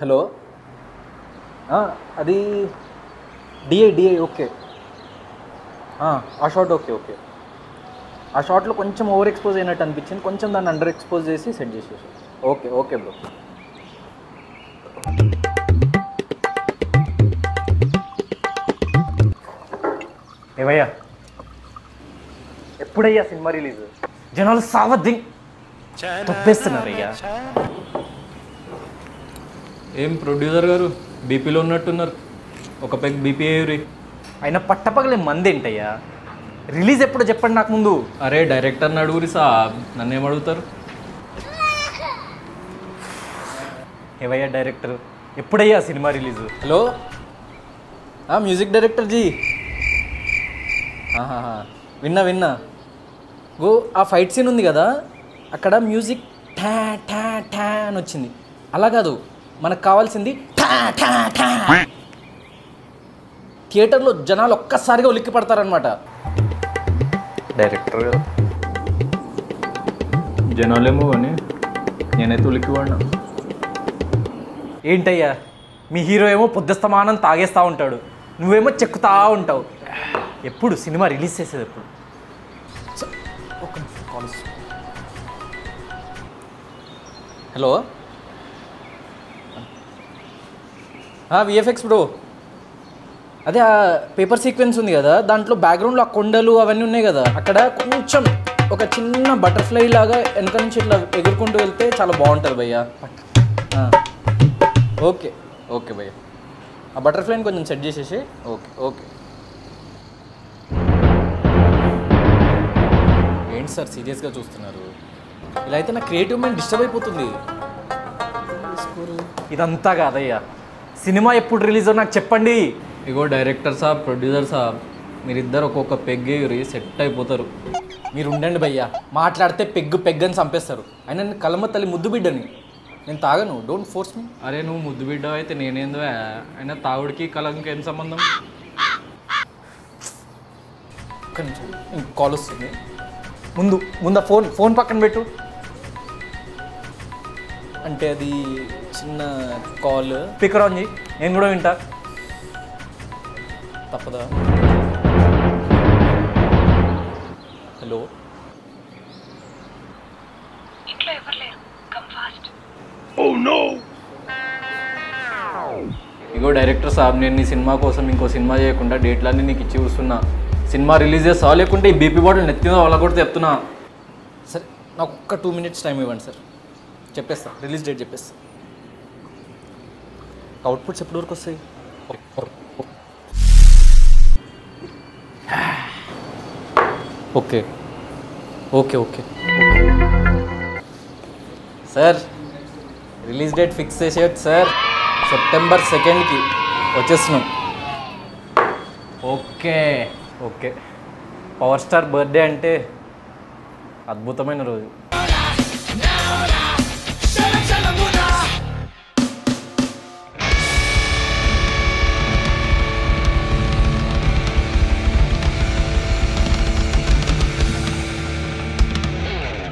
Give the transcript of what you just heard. hello అది DI DI okay ఆ shot okay okay ఆ షాట్లో కొంచెం ఓవర్ ఎక్స్పోజ్ అయినట్టు అనిపించింది కొంచెం దాన్ని అండర్ ఎక్స్పోజ్ చేసి సెట్ చేసేసాను ఓకే ఓకే బ్రో ఏమయ్యా ఎప్పుడయ్యా సినిమా రిలీజ్ జనాలు సావద్ది తప్పేస్తున్నారయ్యా ఏం ప్రొడ్యూసర్ గారు బీపీలో ఉన్నట్టున్నారు ఒక పెగ్ బీపీ రీ అయినా పట్టపగలే మంది ఏంటయ్యా రిలీజ్ ఎప్పుడో చెప్పండి నాకు ముందు అరే డైరెక్టర్ని అడుగురి సా నన్నేం అడుగుతారు ఏవయ్యా డైరెక్టర్ ఎప్పుడయ్యా cinema release hello music director ji విన్నా విన్నా గో ఆ ఫైట్ సీన్ ఉంది కదా అక్కడ మ్యూజిక్ ఠా ఠా ఠా అని వచ్చింది అలా కాదు మనకు కావాల్సింది థియేటర్లో జనాలు ఒక్కసారిగా ఉలిక్కి పడతారనమాట డైరెక్టర్ జనాలేమో అని నేనైతే ఉలిక్కి పడినా ఏంటయ్యా మీ హీరో ఏమో పొద్దుస్తమానం తాగేస్తూ ఉంటాడు నువ్వేమో చెక్కుతా ఉంటావు ఎప్పుడు సినిమా రిలీజ్ చేసేది ఎప్పుడు హలో విఎఫ్ఎక్స్ బ్రో అదే ఆ పేపర్ సీక్వెన్స్ ఉంది కదా దాంట్లో బ్యాక్గ్రౌండ్లో ఆ కొండలు అవన్నీ ఉన్నాయి కదా అక్కడ కొంచెం ఒక చిన్న బటర్ఫ్లై లాగా వెనక నుంచి ఇట్లా ఎగురుకుంటూ వెళ్తే చాలా బాగుంటుంది భయ్యా ఓకే ఓకే భయ్యా ఆ బటర్ఫ్లైని కొంచెం సెట్ చేసేసి ఓకే ఓకే ఏంటి సార్ సీరియస్గా చూస్తున్నారు ఇలా అయితే నా క్రియేటివ్ మైండ్ డిస్టర్బ్ అయిపోతుంది ఇదంతా కాదయ్యా సినిమా ఎప్పుడు రిలీజో నాకు చెప్పండి ఇగో డైరెక్టర్ సాబ్ ప్రొడ్యూసర్ సాబ్ మీరిద్దరు ఒక్కొక్క పెగ్ సెట్ అయిపోతారు మీరు ఉండండి భయ్యా మాట్లాడితే పెగ్ పెగ్ అని చంపేస్తారు అయినా నేను కలమ తల్లి ముద్దు బిడ్డని నేను తాగను డోంట్ ఫోర్స్ మీ అరే నువ్వు ముద్దు బిడ్డ అయితే నేనేందో అయినా తాగుడికి కలంకి ఏం సంబంధం ఇంక కాల్ వస్తుంది ముందు ముందు ఫోన్ ఫోన్ పక్కన పెట్టు అంటే అది చిన్న కాల్ స్పీకర్ ఆన్ చేయి నేను కూడా వింటా తప్పదా హలో ఇగో డైరెక్టర్ సాబ్ నేను నీ సినిమా కోసం ఇంకో సినిమా చేయకుండా డేట్లన్నీ నీకు ఇచ్చి చూస్తున్నా సినిమా రిలీజ్ చేస్తా లేకుంటే ఈ బీపీ బాటిల్ నెత్తిందో వాళ్ళ కూడా చెప్తున్నా సరే నాకు ఒక్క 2 minutes టైం ఇవ్వండి సార్ చెప్పేస్తా రిలీజ్ డేట్ చెప్పేస్తా అవుట్పుట్స్ ఎప్పటి వరకు వస్తాయి okay okay okay sir release date fix చేసేది సార్ సెప్టెంబర్ 2కి వచ్చేస్తున్నాం okay okay power star birthday అంటే అద్భుతమైన రోజు